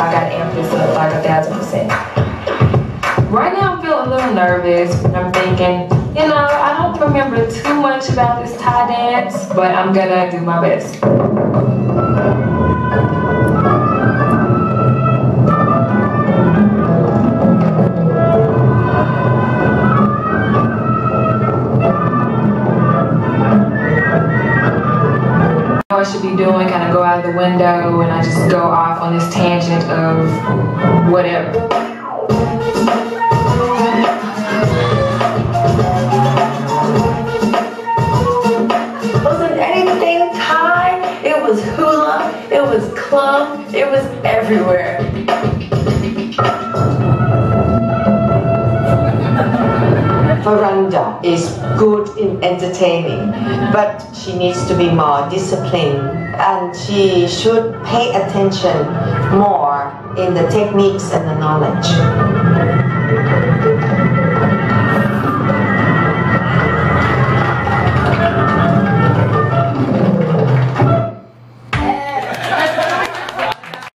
if I gotta amp this up like 1000%. Right now I'm feeling a little nervous, but I'm thinking, you know, I don't remember too much about this Thai dance, but I'm gonna do my best. I should be doing, kind of go out of the window and I just go off on this tangent of whatever. It wasn't anything Thai, it was hula, it was club, it was everywhere. Veranda is good in entertaining, but she needs to be more disciplined and she should pay attention more in the techniques and the knowledge.